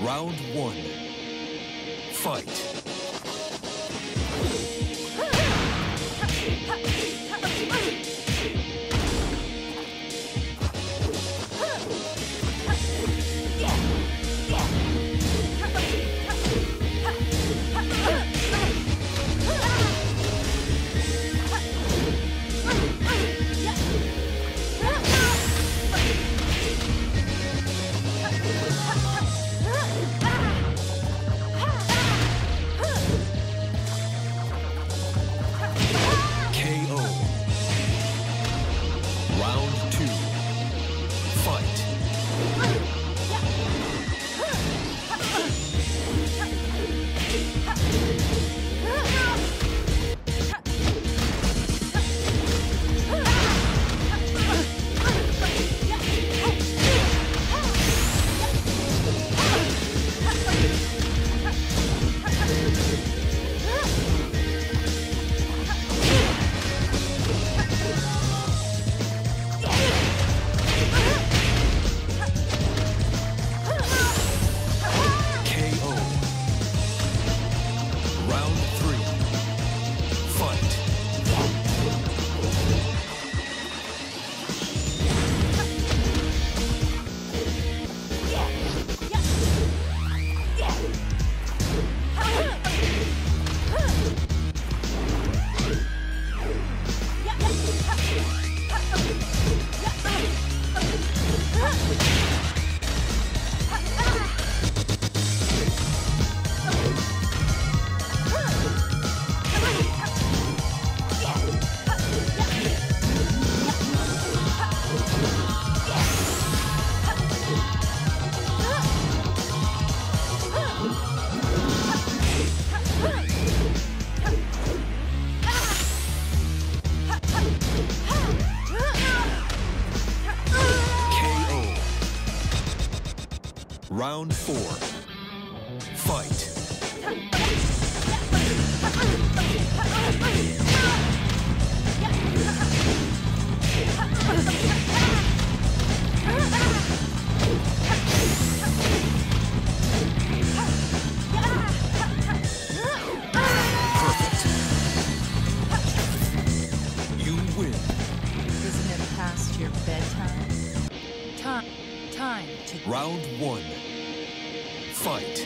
Round one. Fight. Round 4. Fight. Round 1. Fight.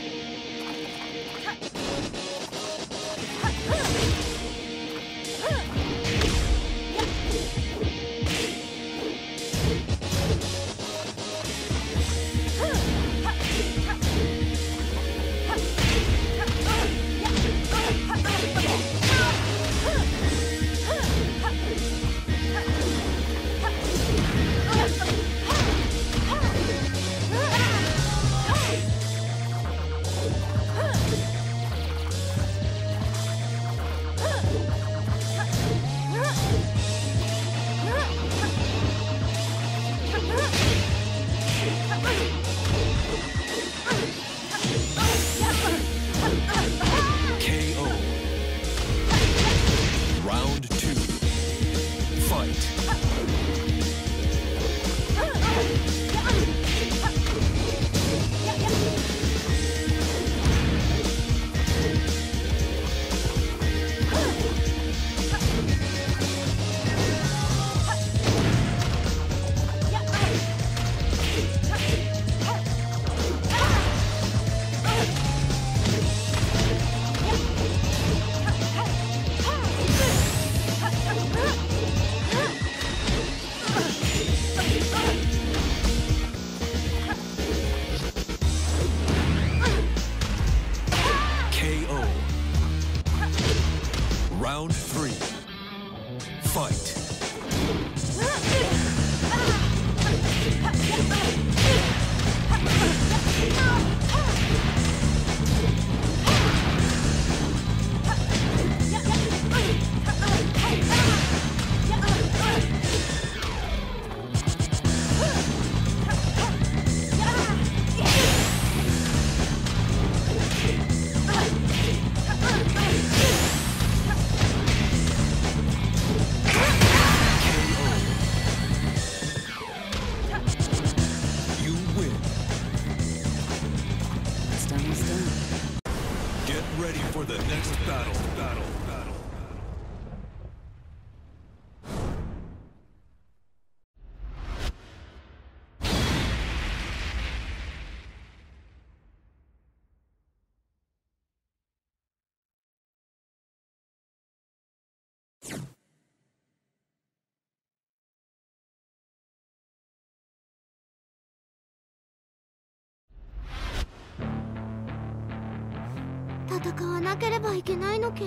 戦わなければいけないのけ?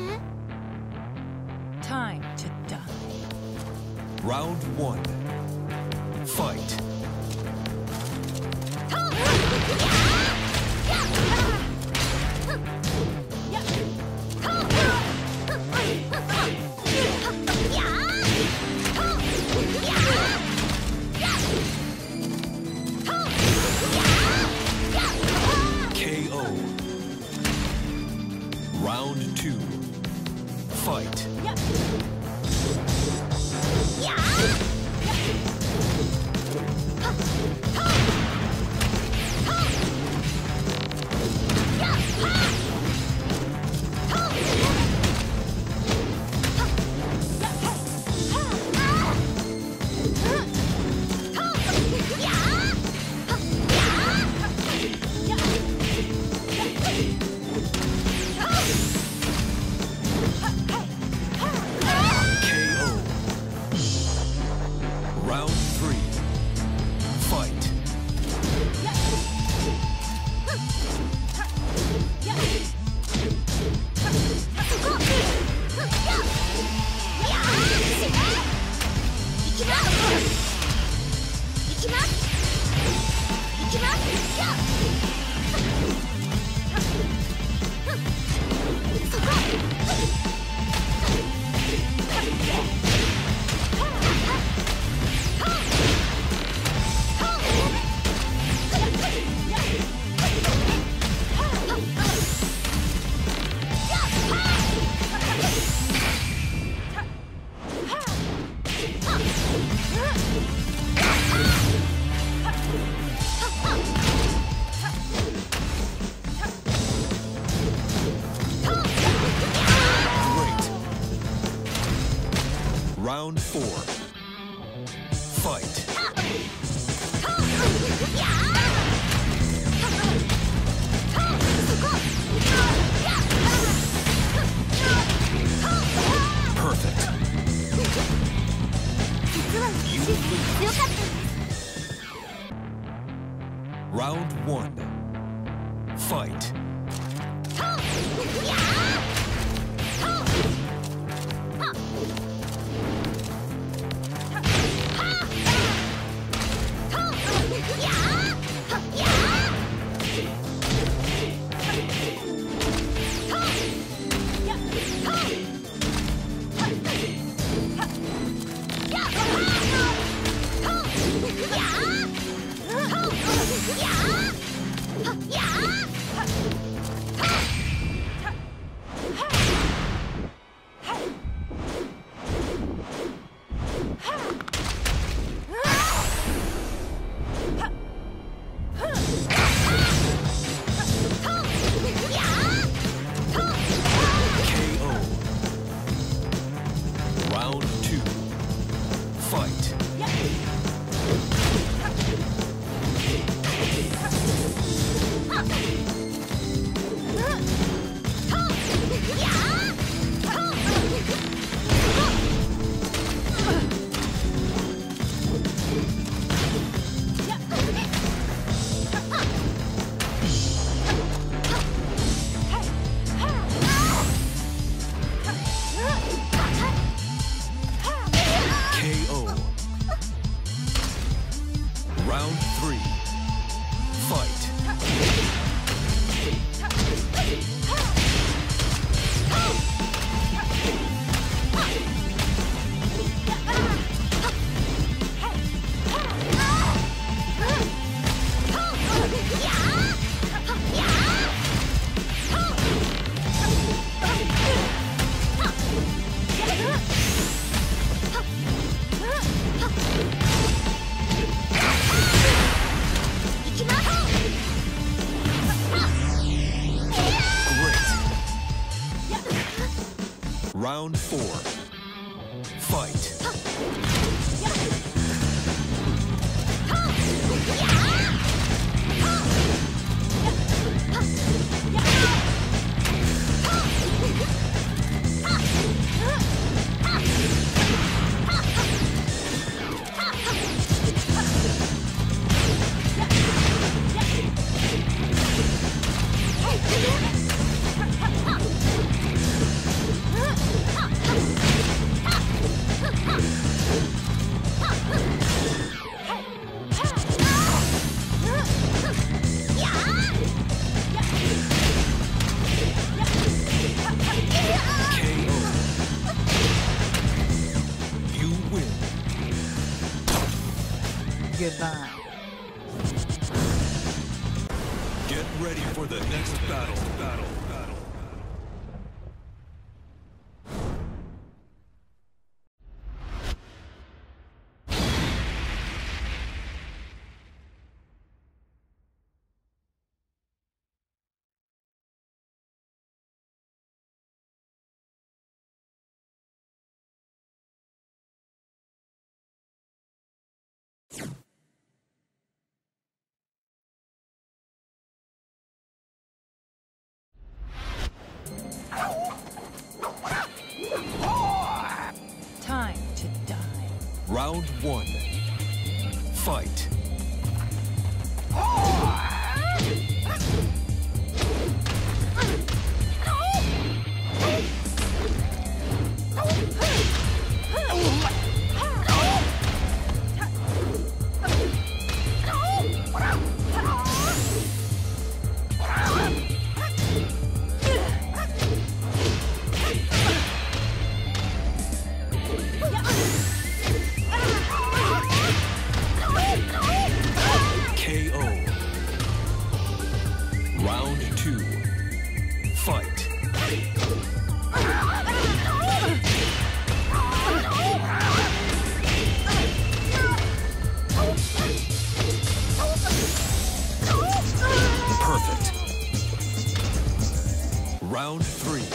Time to die. Round one. Fight. goodbye. Get ready for the next battle. Time to die. Round one. Fight. Round three.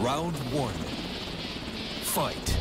Round one. Fight.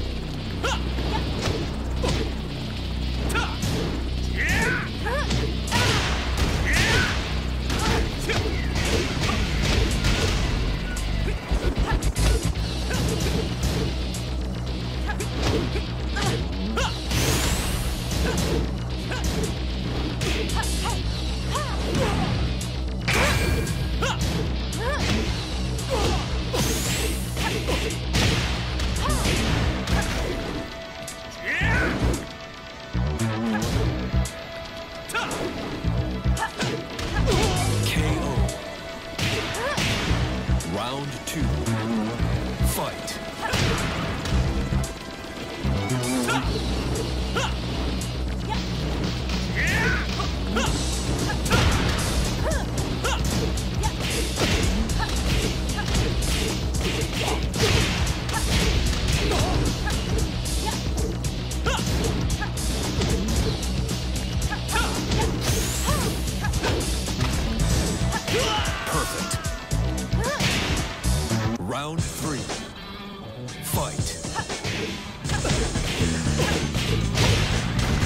Round three. Fight.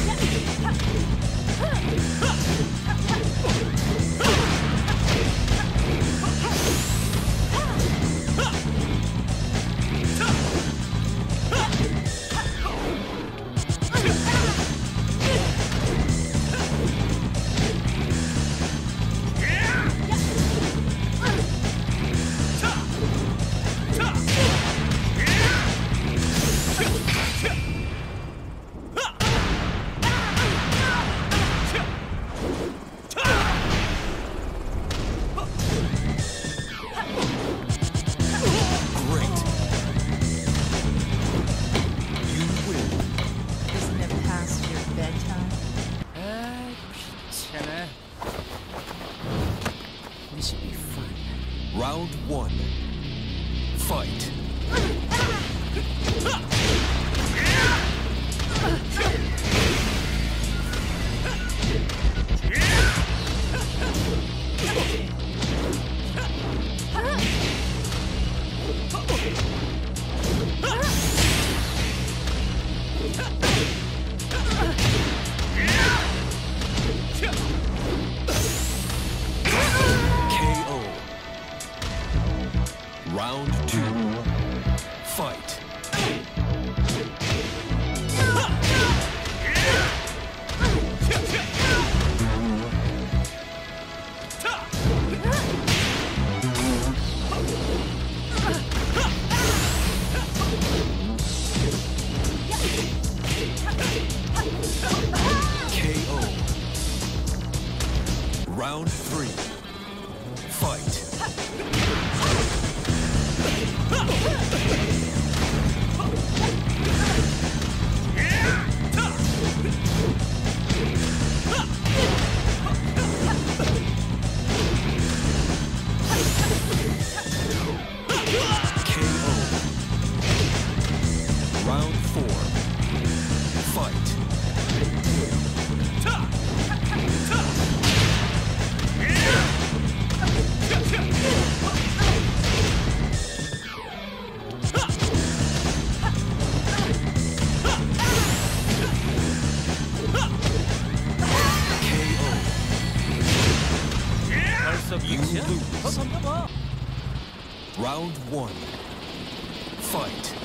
Yeah. Round one. Fight. Round two, fight. KO. Round three, fight. Round four, fight. You lose. Round one. Fight.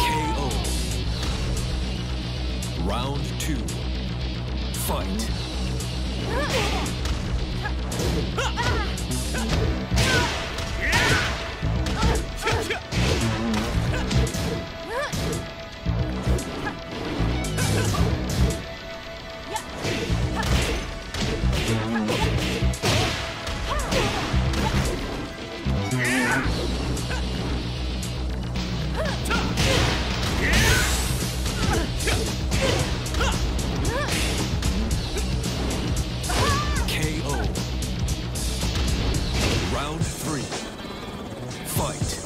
KO. Round two. Fight. Round three, fight.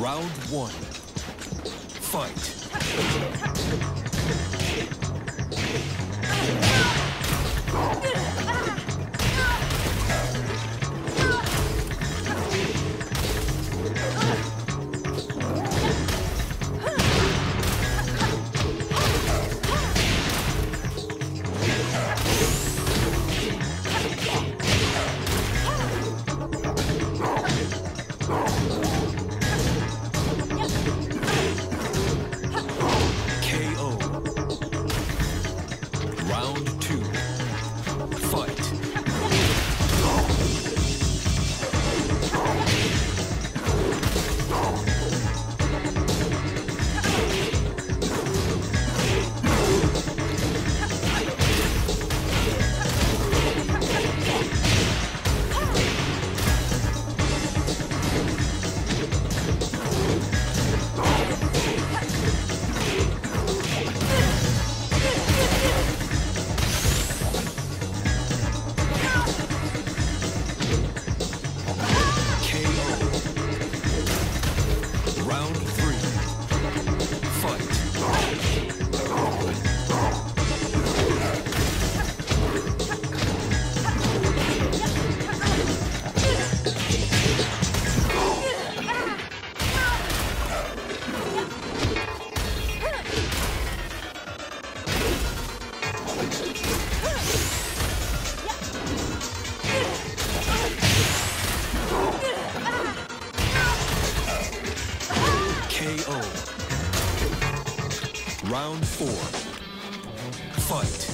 Round one. Fight. Round four. Fight.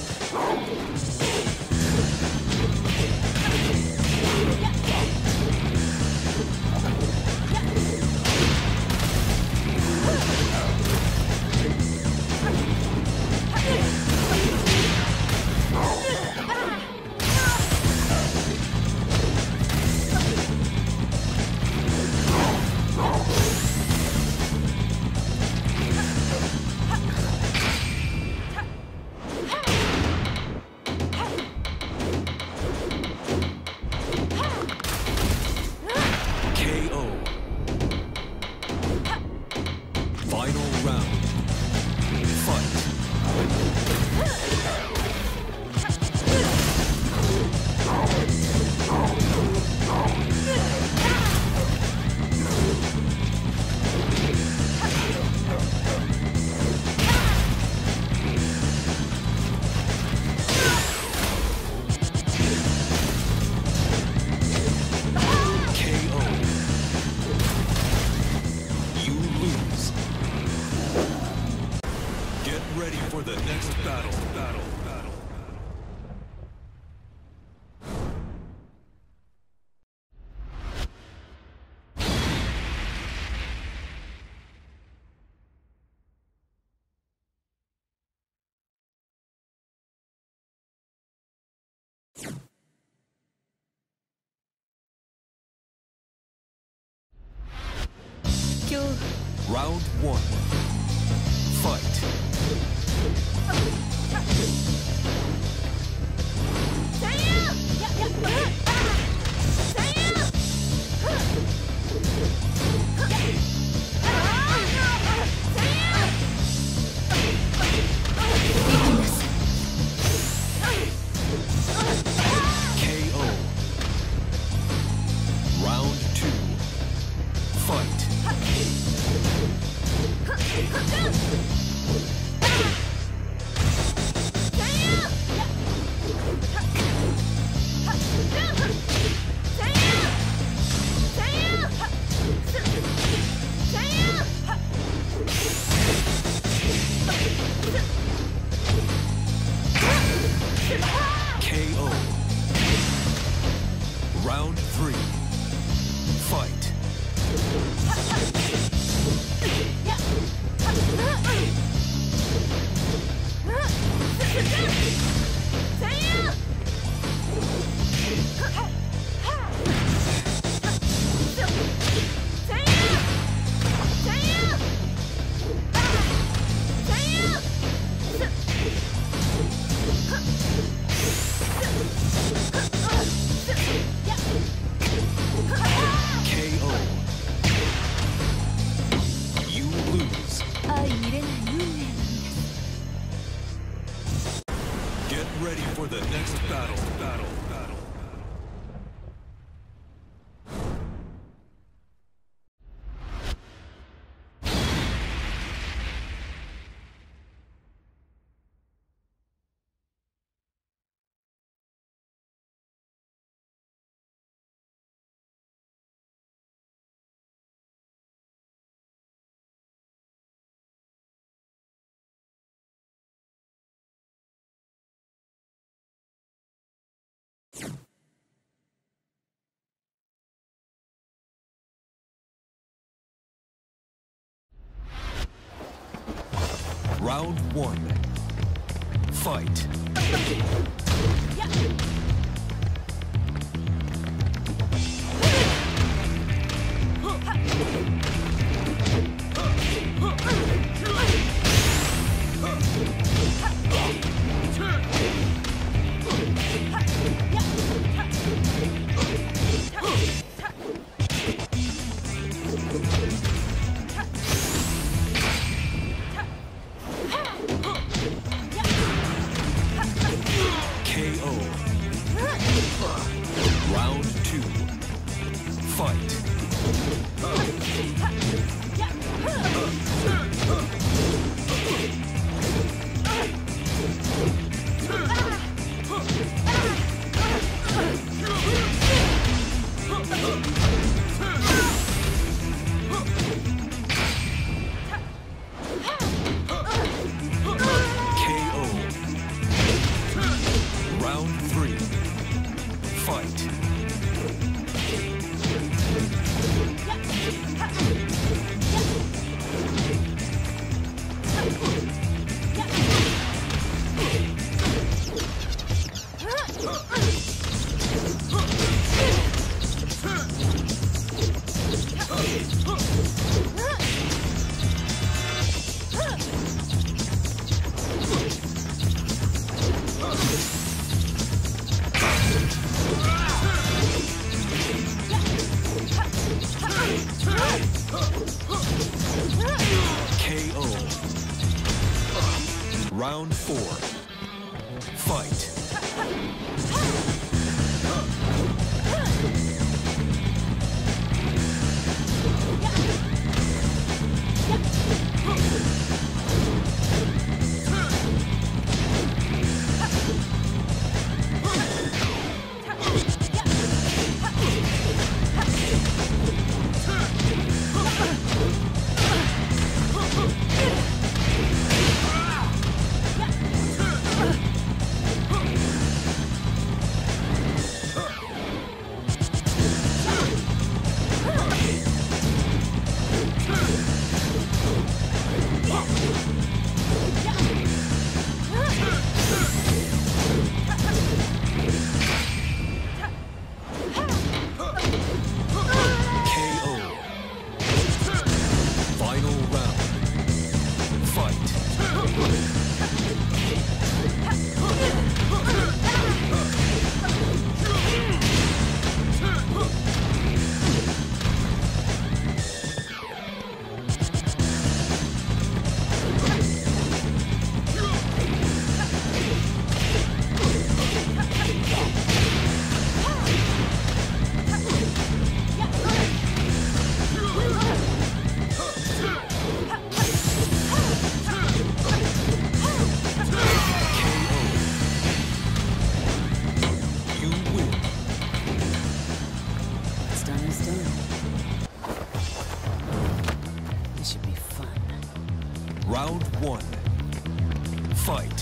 Ready for the next battle. Round one. Fight. Round one. Fight. Round 4. Fight. Round 1. Fight.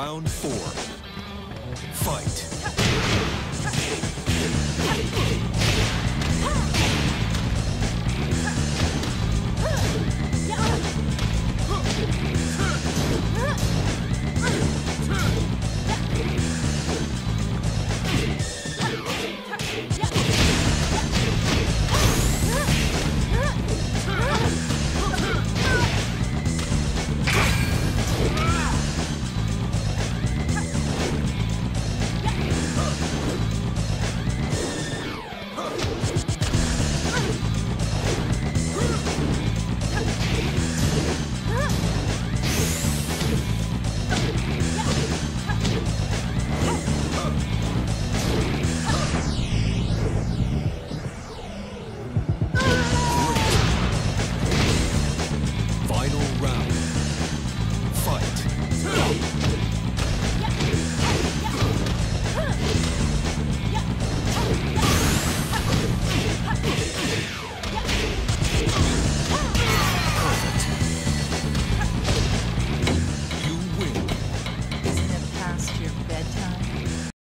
round 4.